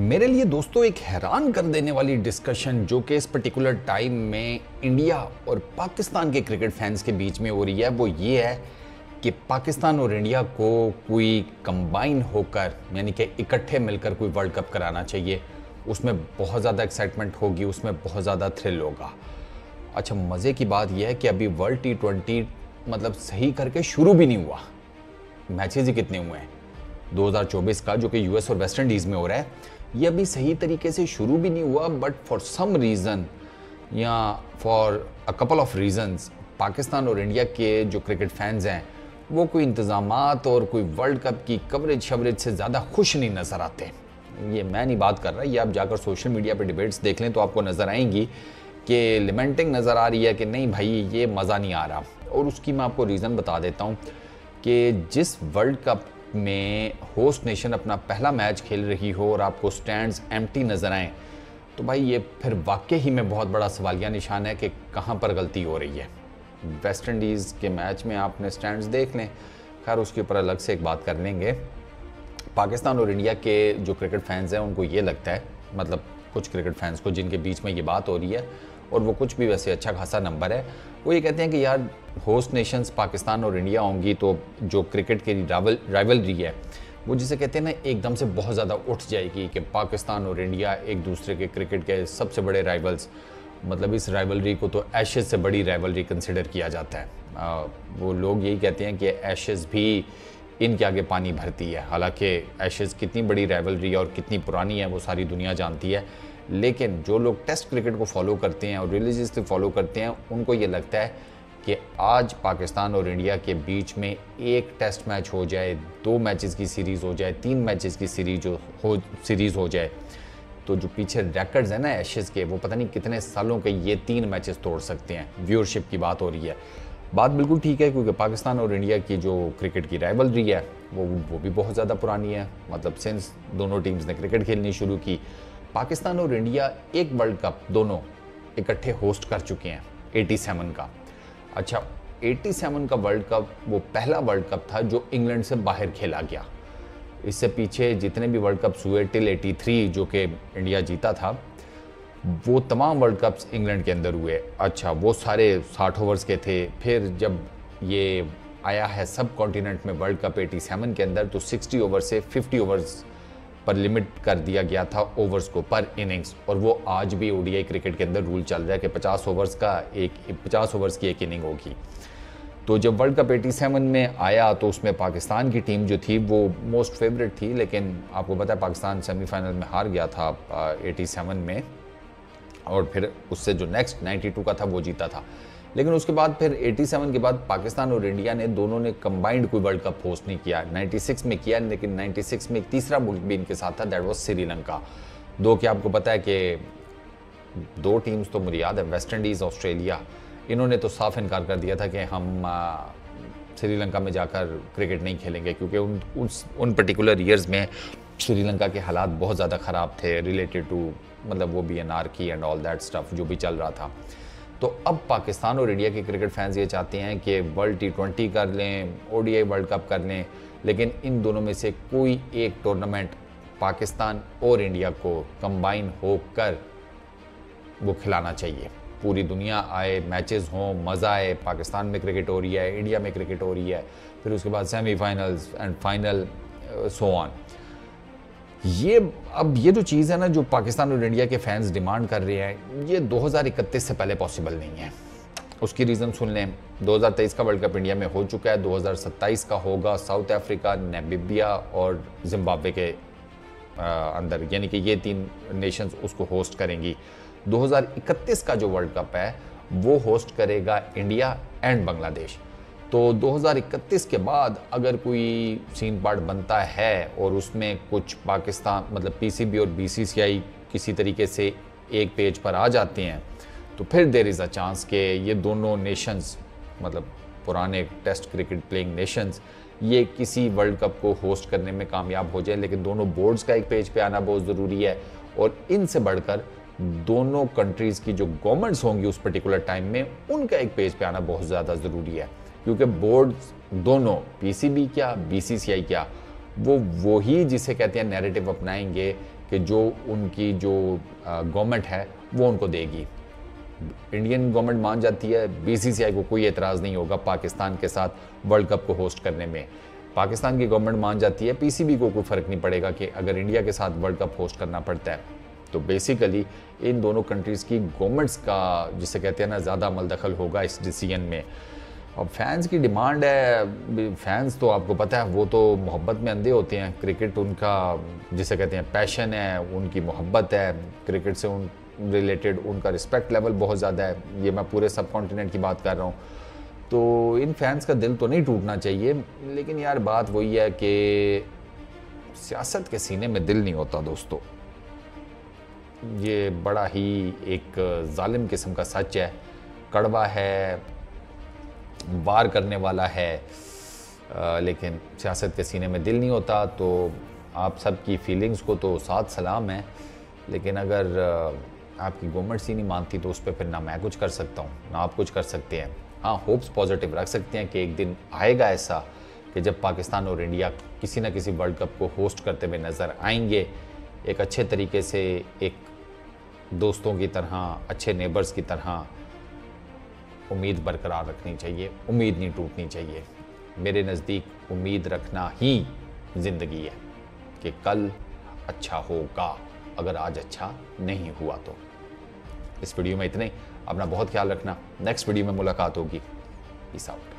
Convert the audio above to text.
मेरे लिए दोस्तों एक हैरान कर देने वाली डिस्कशन जो कि इस पर्टिकुलर टाइम में इंडिया और पाकिस्तान के क्रिकेट फैंस के बीच में हो रही है वो ये है कि पाकिस्तान और इंडिया को कोई कंबाइन होकर यानी कि इकट्ठे मिलकर कोई वर्ल्ड कप कराना चाहिए। उसमें बहुत ज़्यादा एक्साइटमेंट होगी, उसमें बहुत ज़्यादा थ्रिल होगा। अच्छा, मज़े की बात यह है कि अभी वर्ल्ड T20 मतलब सही करके शुरू भी नहीं हुआ। मैचेज़ ही कितने हुए हैं 2024 का जो कि US और वेस्ट इंडीज़ में हो रहा है, ये अभी सही तरीके से शुरू भी नहीं हुआ। बट फॉर सम रीज़न या for a couple of reasons Pakistan और इंडिया के जो क्रिकेट फैंस हैं वो कोई इंतज़ामात और कोई वर्ल्ड कप की कवरेज शवरेज से ज़्यादा खुश नहीं नज़र आते। ये मैं नहीं बात कर रहा, ये आप जाकर सोशल मीडिया पर डिबेट्स देख लें तो आपको नज़र आएंगी कि लिमेंटिंग नज़र आ रही है कि नहीं भाई ये मज़ा नहीं आ रहा। और उसकी मैं आपको रीज़न बता देता हूँ कि जिस वर्ल्ड कप में होस्ट नेशन अपना पहला मैच खेल रही हो और आपको स्टैंड्स एम्प्टी नज़र आएँ तो भाई ये फिर वाकई ही में बहुत बड़ा सवालिया निशान है कि कहाँ पर गलती हो रही है। वेस्ट इंडीज़ के मैच में आपने स्टैंड्स देख लें, खैर उसके ऊपर अलग से एक बात कर लेंगे। पाकिस्तान और इंडिया के जो क्रिकेट फैंस हैं उनको ये लगता है, मतलब कुछ क्रिकेट फैंस को जिनके बीच में ये बात हो रही है और वो कुछ भी वैसे अच्छा खासा नंबर है, वो ये कहते हैं कि यार होस्ट नेशंस पाकिस्तान और इंडिया होंगी तो जो क्रिकेट की राइवलरी है वो जिसे कहते हैं ना एकदम से बहुत ज़्यादा उठ जाएगी कि पाकिस्तान और इंडिया एक दूसरे के क्रिकेट के सबसे बड़े राइवल्स, मतलब इस राइवलरी को तो एशेज़ से बड़ी राइवलरी कंसिडर किया जाता है। वो लोग यही कहते हैं कि एशेज़ भी इनके आगे पानी भरती है। हालांकि एशेज़ कितनी बड़ी राइवलरी है और कितनी पुरानी है वो सारी दुनिया जानती है, लेकिन जो लोग टेस्ट क्रिकेट को फॉलो करते हैं और रिलीजियसली फॉलो करते हैं उनको ये लगता है कि आज पाकिस्तान और इंडिया के बीच में एक टेस्ट मैच हो जाए, दो मैचेस की सीरीज़ हो जाए, तीन मैचेस की सीरीज़ हो जाए तो जो पीछे रिकॉर्ड्स हैं ना एशेज़ के वो पता नहीं कितने सालों के ये तीन मैचेस तोड़ सकते हैं। व्यूअरशिप की बात हो रही है, बात बिल्कुल ठीक है क्योंकि पाकिस्तान और इंडिया की जो क्रिकेट की राइवलरी है वो भी बहुत ज़्यादा पुरानी है। मतलब सिंस दोनों टीम्स ने क्रिकेट खेलनी शुरू की पाकिस्तान और इंडिया एक वर्ल्ड कप दोनों इकट्ठे होस्ट कर चुके हैं 87 का। अच्छा, 87 का वर्ल्ड कप वो पहला वर्ल्ड कप था जो इंग्लैंड से बाहर खेला गया। इससे पीछे जितने भी वर्ल्ड कप्स हुए टिल 83 जो कि इंडिया जीता था वो तमाम वर्ल्ड कप्स इंग्लैंड के अंदर हुए। अच्छा, वो सारे 60 ओवर्स के थे। फिर जब ये आया है सब कॉन्टीनेंट में वर्ल्ड कप 87 के अंदर तो 60 ओवर से 50 ओवर्स पर लिमिट कर दिया गया था ओवर्स को पर इनिंग्स, और वो आज भी ओडीआई क्रिकेट के अंदर रूल चल रहा है कि 50 ओवर्स की एक इनिंग होगी। तो जब वर्ल्ड कप 87 में आया तो उसमें पाकिस्तान की टीम जो थी वो मोस्ट फेवरेट थी, लेकिन आपको पता है पाकिस्तान सेमीफाइनल में हार गया था 87 में और फिर उससे जो नेक्स्ट 92 का था वो जीता था। लेकिन उसके बाद फिर 87 के बाद पाकिस्तान और इंडिया ने दोनों ने कंबाइंड कोई वर्ल्ड कप होस्ट नहीं किया। 96 में किया, लेकिन 96 में एक तीसरा मुल्क भी इनके साथ था, दैट वाज श्रीलंका। दो कि आपको पता है कि दो टीम्स तो मुझे याद है वेस्ट इंडीज़ ऑस्ट्रेलिया, इन्होंने तो साफ इनकार कर दिया था कि हम श्रीलंका में जाकर क्रिकेट नहीं खेलेंगे क्योंकि उन पर्टिकुलर ईयर्स में श्रीलंका के हालात बहुत ज़्यादा ख़राब थे रिलेटेड टू मतलब वो भी anarchy and all that stuff जो भी चल रहा था। तो अब पाकिस्तान और इंडिया के क्रिकेट फैंस ये चाहते हैं कि वर्ल्ड T20 कर लें, ODI वर्ल्ड कप कर लें, लेकिन इन दोनों में से कोई एक टूर्नामेंट पाकिस्तान और इंडिया को कंबाइन होकर वो खिलाना चाहिए। पूरी दुनिया आए, मैचेस हों, मज़ा आए। पाकिस्तान में क्रिकेट हो रही है, इंडिया में क्रिकेट हो रही है, फिर उसके बाद semifinals and final so on. ये जो चीज़ है ना जो पाकिस्तान और इंडिया के फैंस डिमांड कर रहे हैं ये 2031 से पहले पॉसिबल नहीं है। उसकी रीज़न सुन लें, 2023 का वर्ल्ड कप इंडिया में हो चुका है, 2027 का होगा साउथ अफ्रीका, नामीबिया और जिम्बाब्वे के अंदर, यानी कि ये तीन नेशंस उसको होस्ट करेंगी। 2031 का जो वर्ल्ड कप है वो होस्ट करेगा इंडिया एंड बांग्लादेश। तो 2031 के बाद अगर कोई सीन पार्ट बनता है और उसमें कुछ पाकिस्तान मतलब PCB और BCCI किसी तरीके से एक पेज पर आ जाते हैं तो फिर देयर इज़ अ चांस कि ये दोनों नेशंस मतलब पुराने टेस्ट क्रिकेट प्लेइंग नेशंस ये किसी वर्ल्ड कप को होस्ट करने में कामयाब हो जाए। लेकिन दोनों बोर्ड्स का एक पेज पे आना बहुत ज़रूरी है और इनसे बढ़कर दोनों कंट्रीज़ की जो गवर्नमेंट्स होंगी उस पर्टिकुलर टाइम में उनका एक पेज पे आना बहुत ज़्यादा ज़रूरी है क्योंकि बोर्ड्स दोनों PCB क्या BCCI क्या वो ही जिसे कहते हैं नैरेटिव अपनाएंगे कि जो उनकी जो गवर्नमेंट है वो उनको देगी। इंडियन गवर्नमेंट मान जाती है, बीसीसीआई को कोई एतराज़ नहीं होगा पाकिस्तान के साथ वर्ल्ड कप को होस्ट करने में। पाकिस्तान की गवर्नमेंट मान जाती है, पीसीबी को कोई फ़र्क नहीं पड़ेगा कि अगर इंडिया के साथ वर्ल्ड कप होस्ट करना पड़ता है। तो बेसिकली इन दोनों कंट्रीज़ की गवर्नमेंट्स का जिसे कहते हैं ना ज़्यादा मलदखल होगा इस डिसीजन में। अब फैंस की डिमांड है, फैंस तो आपको पता है वो तो मोहब्बत में अंधे होते हैं, क्रिकेट उनका जिसे कहते हैं पैशन है, उनकी मोहब्बत है क्रिकेट से, उन रिलेटेड उनका रिस्पेक्ट लेवल बहुत ज़्यादा है। ये मैं पूरे सब कॉन्टिनेंट की बात कर रहा हूँ। तो इन फैंस का दिल तो नहीं टूटना चाहिए, लेकिन यार बात वही है कि सियासत के सीने में दिल नहीं होता दोस्तों। ये बड़ा ही एक जालिम किस्म का सच है, कड़वा है, वार करने वाला है, लेकिन सियासत के सीने में दिल नहीं होता। तो आप सब की फीलिंग्स को तो साथ सलाम है, लेकिन अगर आपकी गवर्नमेंट ही नहीं मानती तो उस पर फिर ना मैं कुछ कर सकता हूँ ना आप कुछ कर सकते हैं। हाँ, होप्स पॉजिटिव रख सकते हैं कि एक दिन आएगा ऐसा कि जब पाकिस्तान और इंडिया किसी ना किसी वर्ल्ड कप को होस्ट करते हुए नज़र आएंगे, एक अच्छे तरीके से, एक दोस्तों की तरह, अच्छे नेबर्स की तरह। उम्मीद बरकरार रखनी चाहिए, उम्मीद नहीं टूटनी चाहिए। मेरे नज़दीक उम्मीद रखना ही ज़िंदगी है कि कल अच्छा होगा, अगर आज अच्छा नहीं हुआ तो। इस वीडियो में इतना ही, अपना बहुत ख्याल रखना, नेक्स्ट वीडियो में मुलाकात होगी। Peace out.